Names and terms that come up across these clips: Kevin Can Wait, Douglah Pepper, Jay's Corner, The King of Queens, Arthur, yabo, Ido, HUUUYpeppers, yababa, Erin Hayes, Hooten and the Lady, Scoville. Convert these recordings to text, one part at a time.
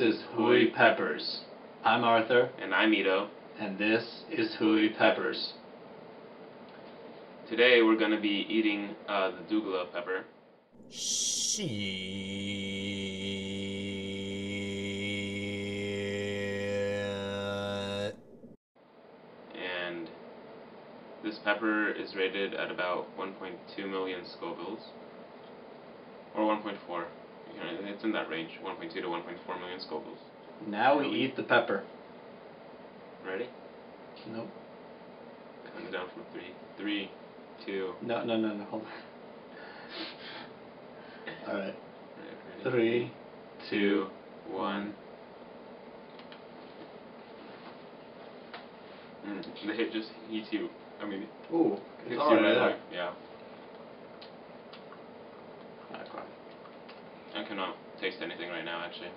is HUUUYpeppers. I'm Arthur. And I'm Ido. And this is HUUUYpeppers. Today we're going to be eating the Douglah pepper. Shit. And this pepper is rated at about 1.2 million Scovilles. Or 1.4. It's in that range, 1.2 to 1.4 million Scovilles. Now we eat the pepper. Ready? Nope. Comes down from three, two. No, hold on. Alright. 3, 2, 1. It just eats you. I mean, ooh, it's already there. Yeah. I cannot taste anything right now, actually.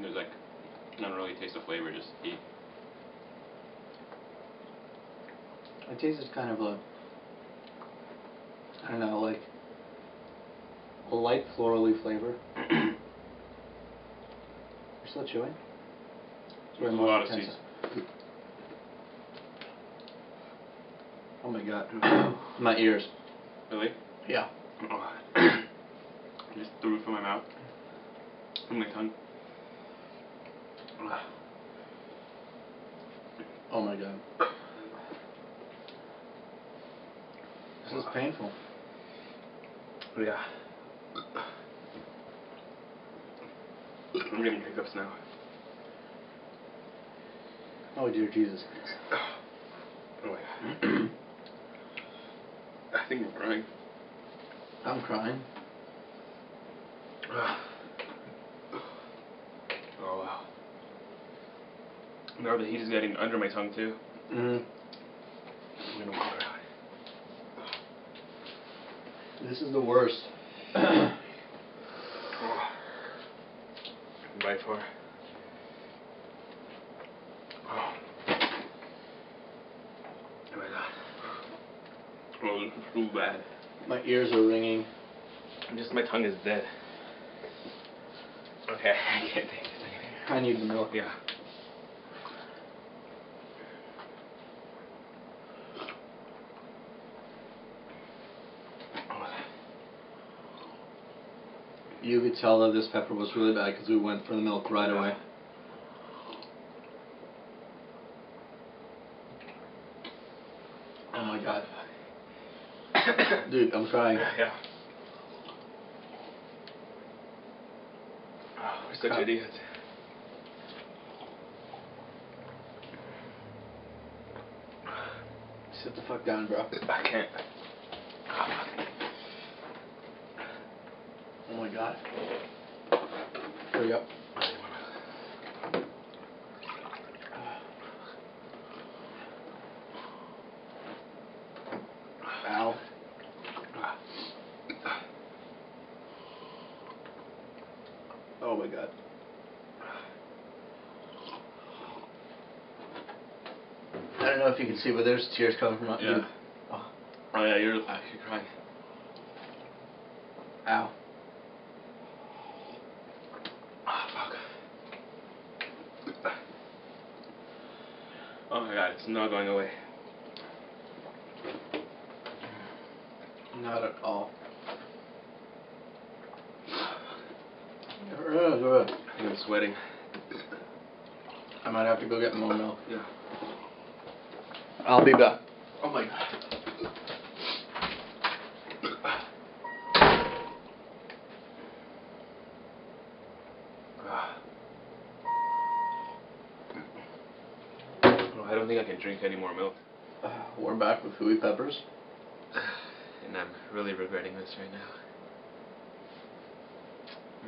There's like, I don't really taste the flavor, just eat. It tasted kind of like, I don't know, like a light florally flavor. You're still chewing? There's a lot of seeds. Oh my god. My ears. Really? Yeah. Just threw it from my mouth, from my tongue. Oh my god. This is painful. Yeah. I'm getting hiccups now. Oh dear Jesus. Oh my god. I think I'm crying. I'm crying. Oh wow. Now the heat is getting under my tongue too. I'm gonna walk around. This is the worst. By far. Oh. Oh my god. Oh, this is so bad. My ears are ringing. And just my tongue is dead. Okay, I can't take this anymore. I need the milk. Yeah. You could tell that this pepper was really bad because we went for the milk right away. Oh my god. Dude, I'm crying. Yeah. Such idiots. Sit the fuck down, bro. I can't. Oh my god. Hurry up. Oh my god. I don't know if you can see, but there's tears coming from my ear. Yeah. Oh yeah, you're actually crying. Ow. Oh fuck. Oh my god, it's not going away. Not at all. I'm sweating. I might have to go get more milk. Yeah. I'll be back. Oh my god. I don't think I can drink any more milk. We're back with HUUUYpeppers. And I'm really regretting this right now.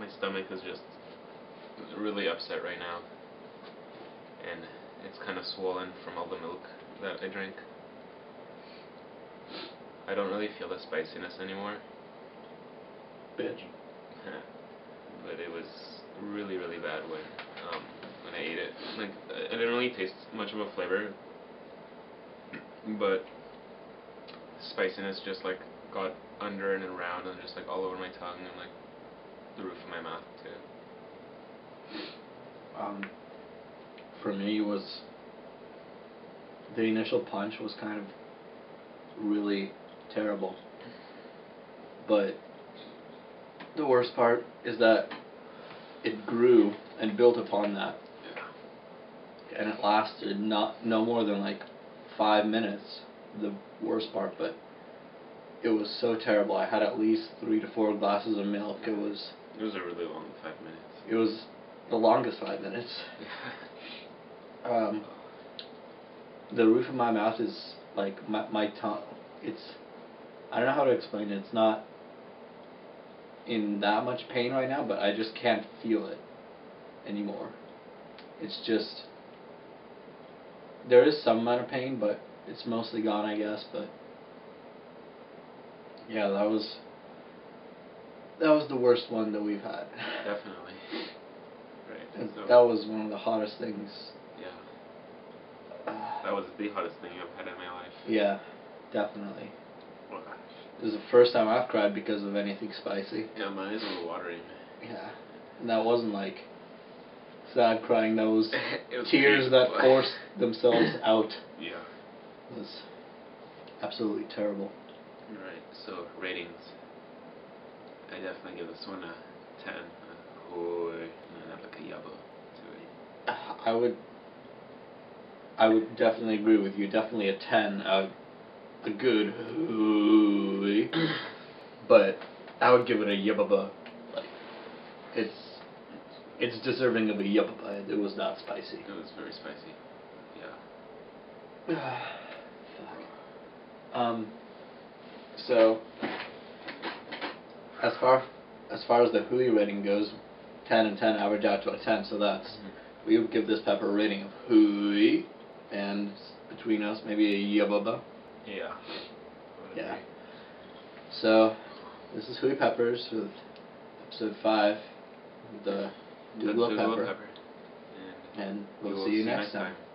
My stomach is just really upset right now, and it's kind of swollen from all the milk that I drank. I don't really feel the spiciness anymore. Bitch. But it was really bad when I ate it. Like, I didn't really taste much of a flavor, but spiciness just like got under and around and just like all over my tongue and like the roof of my mouth too. for me was the initial punch was kind of really terrible. But the worst part is that it grew and built upon that. Yeah. And it lasted no more than like 5 minutes, the worst part, but it was so terrible. I had at least 3 to 4 glasses of milk. It was a really long 5 minutes. It was the longest 5 minutes. The roof of my mouth is like my tongue. It's, I don't know how to explain it. It's not in that much pain right now, but I just can't feel it anymore. It's just, there is some amount of pain, but it's mostly gone, I guess. But yeah, that was the worst one that we've had. Definitely. Right. So that was one of the hottest things. Yeah. That was the hottest thing I've had in my life. Yeah, definitely. Wow. It was the first time I've cried because of anything spicy. Yeah, my eyes were watering. Yeah. And that wasn't like sad crying, that was, was tears that forced themselves out. Yeah. It was absolutely terrible. Alright, so ratings. I definitely give this one a 10. Like a yabo to it. I would definitely agree with you. Definitely a 10. A good hooey. But I would give it a yababa. Like, it's deserving of a yababa. It was not spicy. It was very spicy. Yeah. Fuck. So as far as the hooey rating goes, 10 and 10 average out to a 10, so that's, we would give this pepper a rating of hooey, and between us, maybe a yababa. Yeah. Yeah. So, this is HUUUY Peppers with episode 5, the Douglah Pepper. And we'll see you next time.